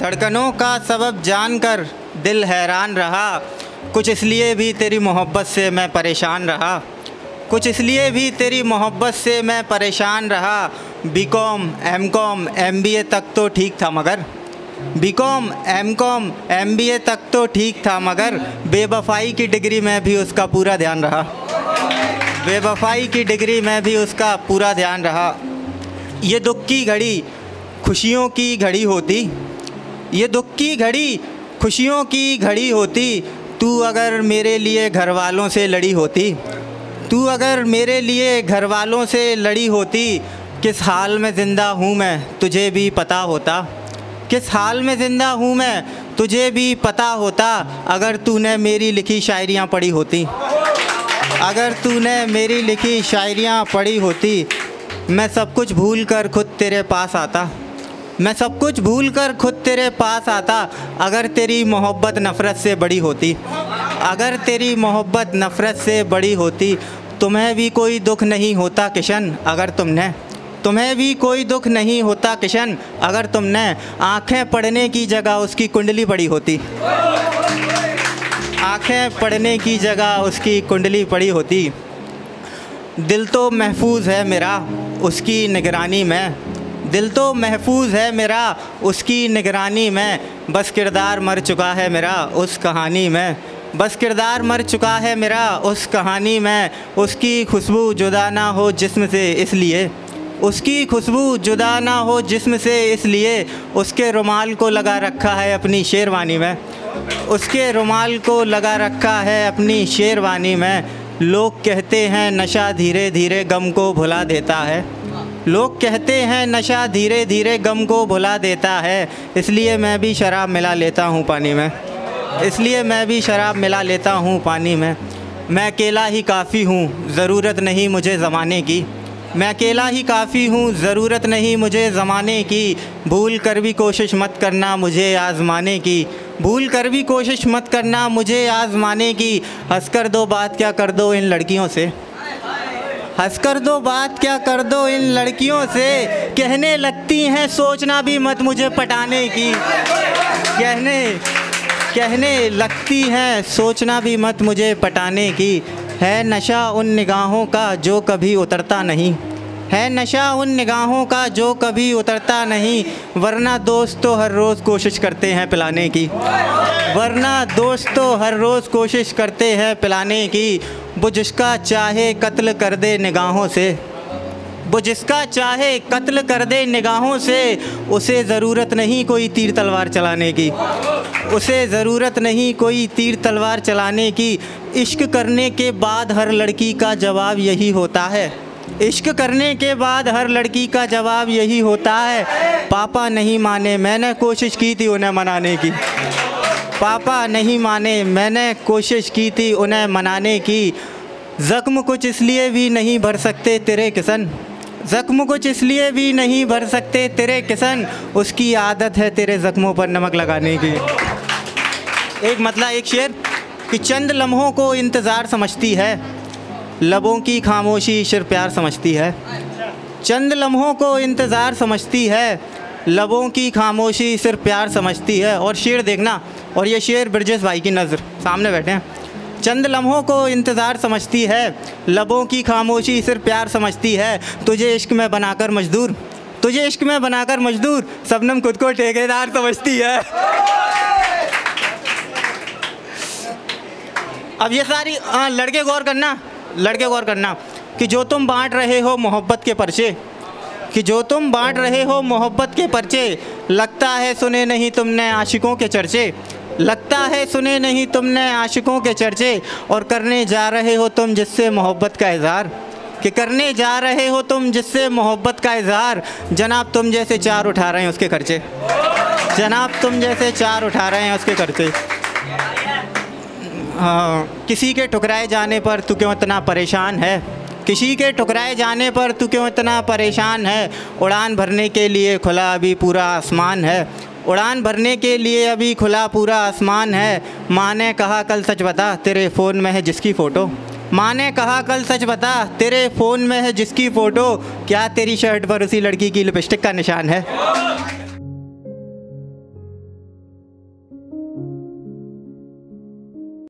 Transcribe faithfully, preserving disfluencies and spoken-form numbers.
धड़कनों का सबब जानकर दिल हैरान रहा, कुछ इसलिए भी तेरी मोहब्बत से मैं परेशान रहा, कुछ इसलिए भी तेरी मोहब्बत से मैं परेशान रहा। B com M com M B A तक तो ठीक था मगर, B com M com M B A तक तो ठीक था मगर बेवफाई की डिग्री में भी उसका पूरा ध्यान रहा, बेवफाई की डिग्री में भी उसका पूरा ध्यान रहा। ये दुख की घड़ी खुशियों की घड़ी होती, ये दुख की घड़ी खुशियों की घड़ी होती, तू अगर मेरे लिए घर वालों से लड़ी होती, तू अगर मेरे लिए घर वालों से लड़ी होती। किस हाल में ज़िंदा हूँ मैं तुझे भी पता होता, किस हाल में ज़िंदा हूँ मैं तुझे भी पता होता, अगर तूने मेरी लिखी शायरियाँ पढ़ी होती, अगर तूने मेरी लिखी शायरियाँ पढ़ी होती। मैं सब कुछ भूल कर खुद तेरे पास आता, मैं सब कुछ भूल कर खुद तेरे पास आता, अगर तेरी मोहब्बत नफ़रत से बड़ी होती, अगर तेरी मोहब्बत नफ़रत से बड़ी होती। तुम्हें भी कोई दुख नहीं होता किशन अगर तुमने, तुम्हें भी कोई दुख नहीं होता किशन अगर तुमने आँखें पढ़ने की जगह उसकी कुंडली पड़ी होती, आँखें पढ़ने की जगह उसकी कुंडली पड़ी होती। दिल तो महफूज है मेरा उसकी निगरानी में, दिल तो महफूज है मेरा उसकी निगरानी में, बस किरदार मर चुका है मेरा उस कहानी में, बस किरदार मर चुका है मेरा उस कहानी में। उसकी खुशबू जुदा ना हो जिस्म से इसलिए, उसकी खुशबू जुदा ना हो जिस्म से इसलिए, उसके रुमाल को लगा रखा है अपनी शेरवानी में, उसके रुमाल को लगा रखा है अपनी शेरवानी में। लोग कहते हैं नशा धीरे धीरे गम को भुला देता है, लोग कहते हैं नशा धीरे धीरे गम को भुला देता है, इसलिए मैं भी शराब मिला लेता हूँ पानी में, इसलिए मैं भी शराब मिला लेता हूँ पानी में। मैं अकेला ही काफ़ी हूँ ज़रूरत नहीं मुझे ज़माने की, मैं अकेला ही काफ़ी हूँ ज़रूरत नहीं मुझे ज़माने की, भूल कर भी कोशिश मत करना मुझे आज़माने की, भूल कर भी कोशिश मत करना मुझे आज़माने की। हंस कर दो बात क्या कर दो इन लड़कियों से, हंस कर दो बात क्या कर दो इन लड़कियों से, कहने लगती हैं सोचना भी मत मुझे पटाने की, कहने कहने लगती हैं सोचना भी मत मुझे पटाने की। है नशा उन निगाहों का जो कभी उतरता नहीं, है नशा उन निगाहों का जो कभी उतरता नहीं, वरना दोस्त तो हर रोज़ कोशिश करते हैं पिलाने की, वरना दोस्त तो हर रोज़ कोशिश करते हैं पिलाने की। वो जिसका चाहे कत्ल कर दे निगाहों से, वो जिसका चाहे कत्ल कर दे निगाहों से, उसे ज़रूरत नहीं कोई तीर तलवार चलाने की, उसे ज़रूरत नहीं कोई तीर तलवार चलाने की। इश्क करने के बाद हर लड़की का जवाब यही होता है, इश्क करने के बाद हर लड़की का जवाब यही होता है, पापा नहीं माने मैंने कोशिश की थी उन्हें मनाने की, पापा नहीं माने मैंने कोशिश की थी उन्हें मनाने की। ज़ख्म कुछ इसलिए भी नहीं भर सकते तेरे किशन, ज़ख्म कुछ इसलिए भी नहीं भर सकते तेरे किशन, उसकी आदत है तेरे ज़ख्मों पर नमक लगाने की। एक मतलब एक शेर कि चंद लम्हों को इंतज़ार समझती है, लबों की खामोशी सिर्फ प्यार समझती है, चंद लम्हों को इंतज़ार समझती है, लबों की खामोशी सिर्फ प्यार समझती है। और शेर देखना, और ये शेर ब्रजेश भाई की नज़र सामने बैठे हैं। चंद लम्हों को इंतज़ार समझती है, लबों की खामोशी सिर्फ प्यार समझती है, तुझे इश्क में बनाकर मजदूर, तुझे इश्क में बनाकर मजदूर, सबनम खुद को ठेकेदार समझती है। अब ये सारी आ, लड़के गौर करना, लड़के गौर करना कि जो तुम बांट रहे हो मोहब्बत के पर्चे, कि जो तुम बांट रहे हो मोहब्बत के पर्चे, लगता है सुने नहीं तुमने आशिकों के चर्चे, लगता है सुने नहीं तुमने आशिकों के चर्चे, और करने जा रहे हो तुम जिससे मोहब्बत का इजहार, कि करने जा रहे हो तुम जिससे मोहब्बत का इजहार, जनाब तुम जैसे चार उठा रहे हैं उसके खर्चे, जनाब तुम जैसे चार उठा रहे हैं उसके खर्चे। आ, किसी के ठुकराए जाने पर तू क्यों इतना परेशान है, किसी के ठुकराए जाने पर तू क्यों इतना परेशान है, उड़ान भरने के लिए खुला अभी पूरा आसमान है, उड़ान भरने के लिए अभी खुला पूरा आसमान है। माँ ने कहा कल सच बता तेरे फ़ोन में है जिसकी फ़ोटो, माँ ने कहा कल सच बता तेरे फ़ोन में है जिसकी फ़ोटो, क्या तेरी शर्ट पर उसी लड़की की लिपस्टिक का निशान है।